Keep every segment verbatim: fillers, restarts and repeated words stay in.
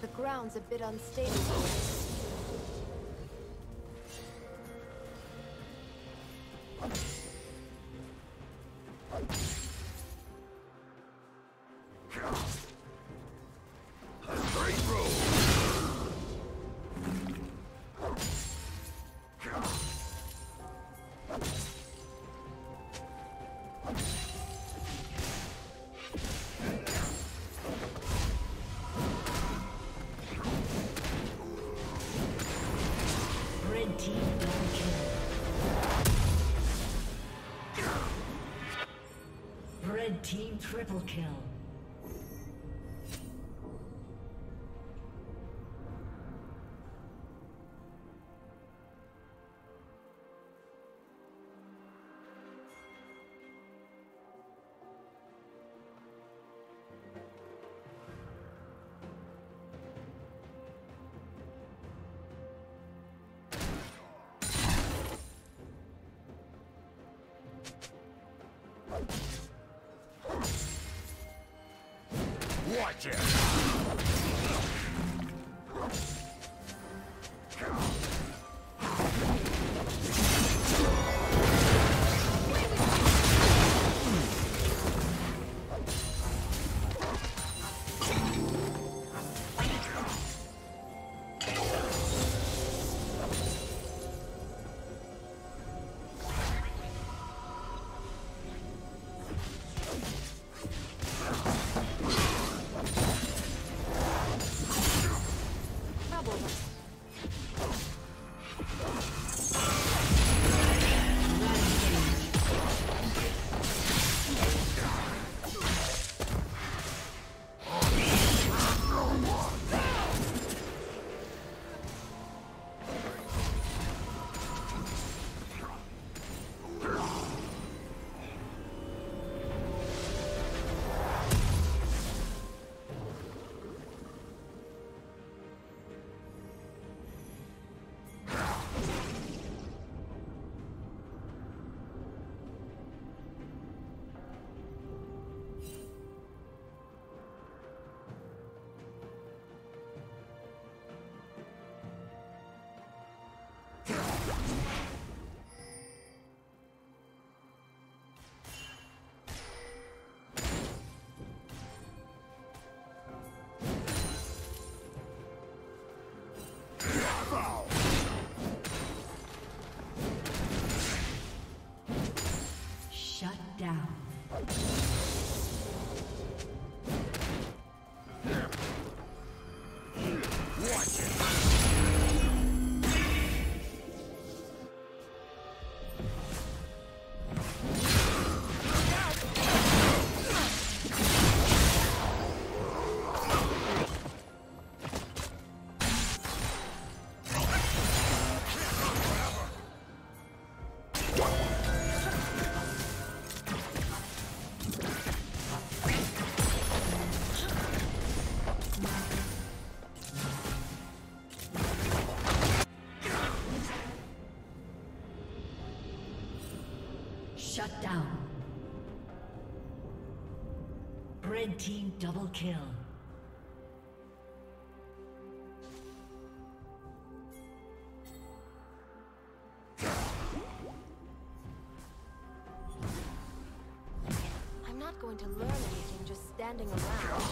The ground's a bit unstable. Team triple kill. Watch it! Shut down. Red team double kill. I'm not going to learn anything just standing around.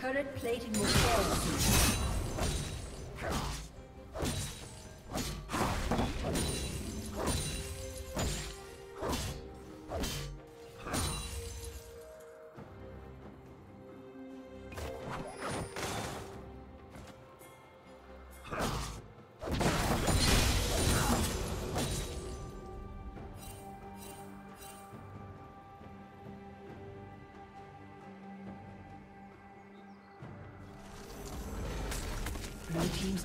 Turret plating will fall soon. Blue team's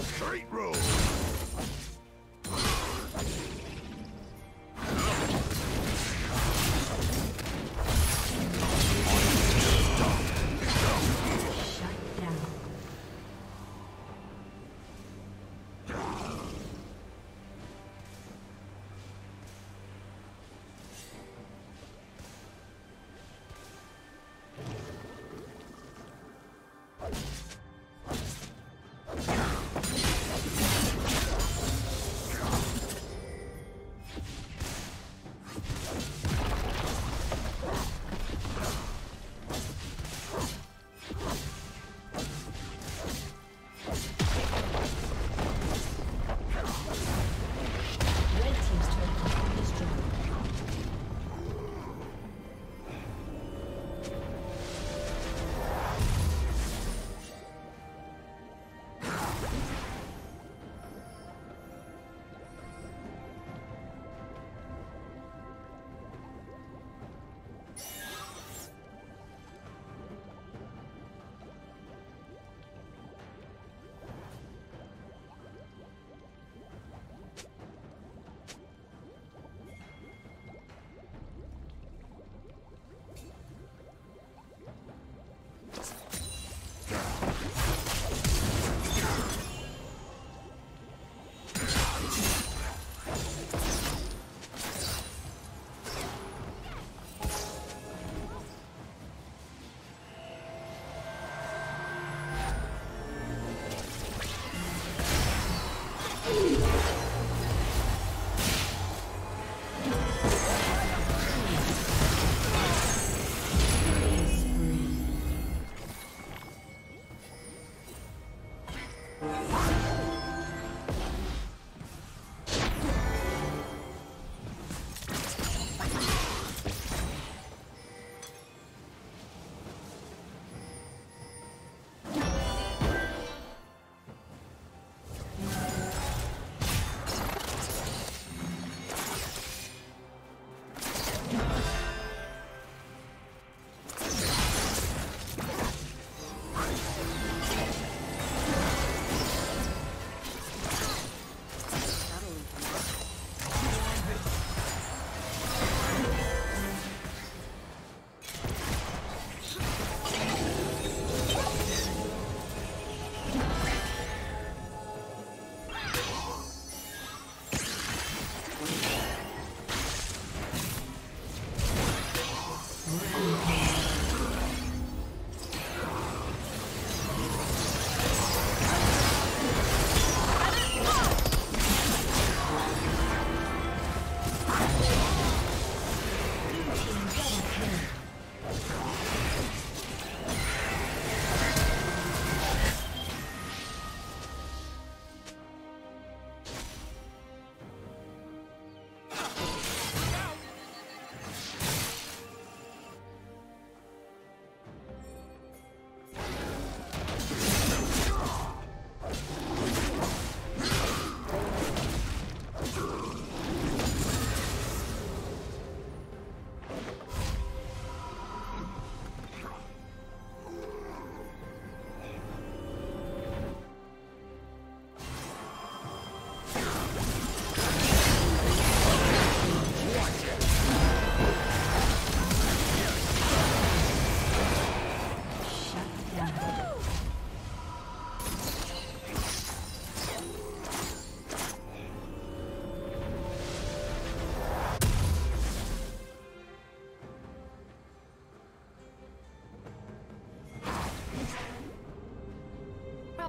Straight roll!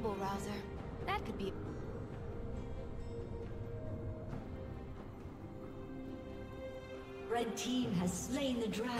Rouser. That could be... Red team has slain the dragon.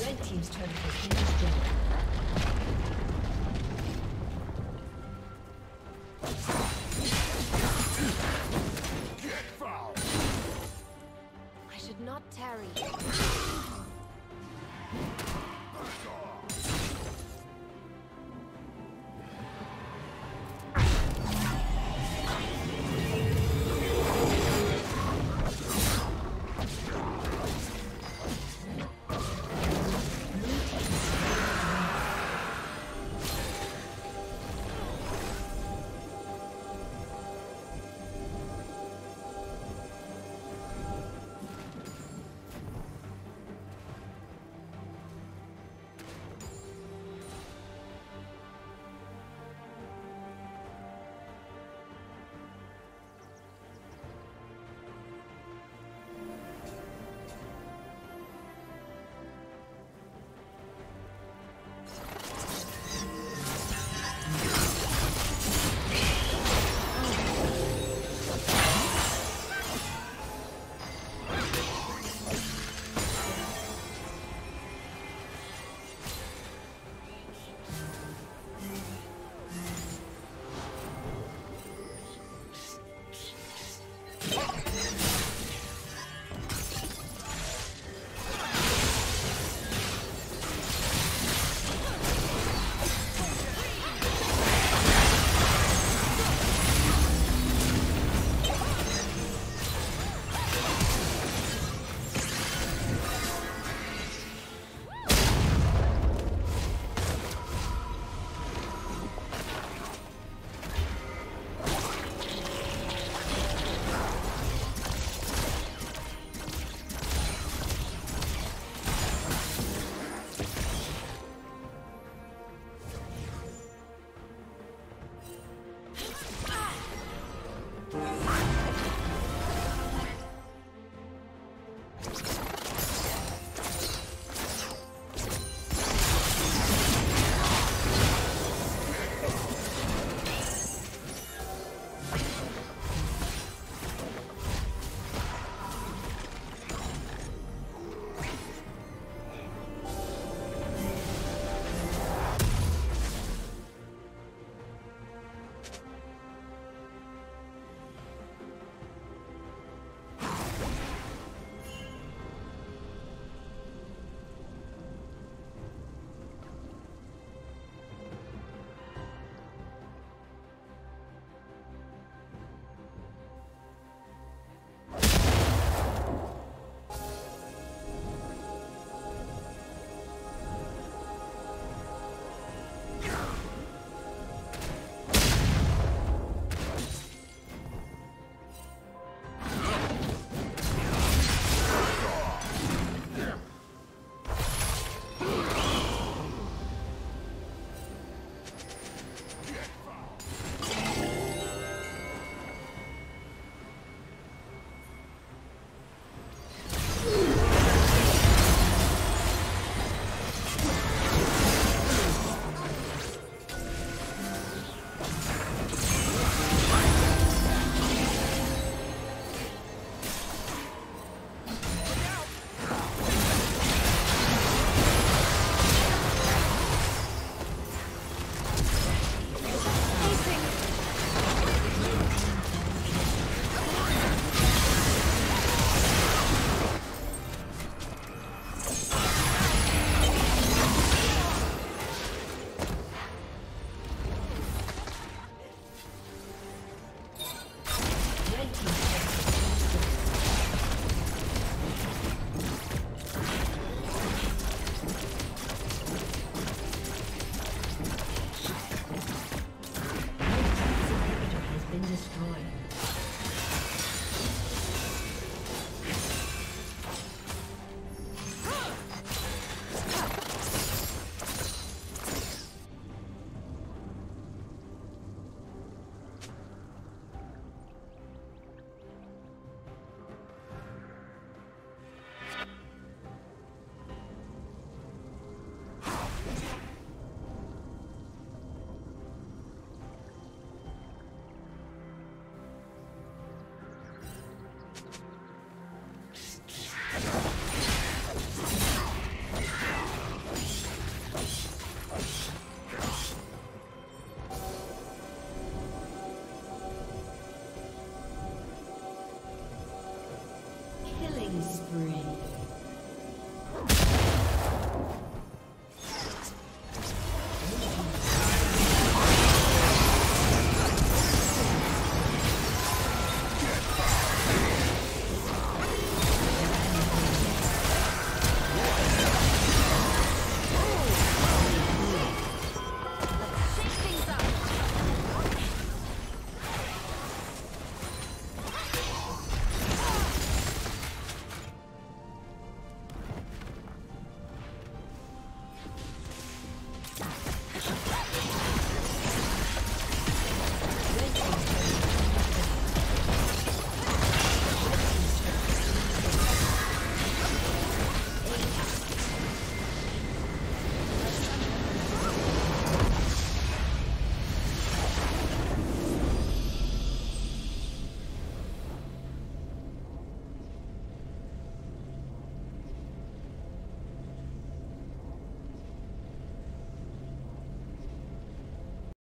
Red team's turret has been destroyed.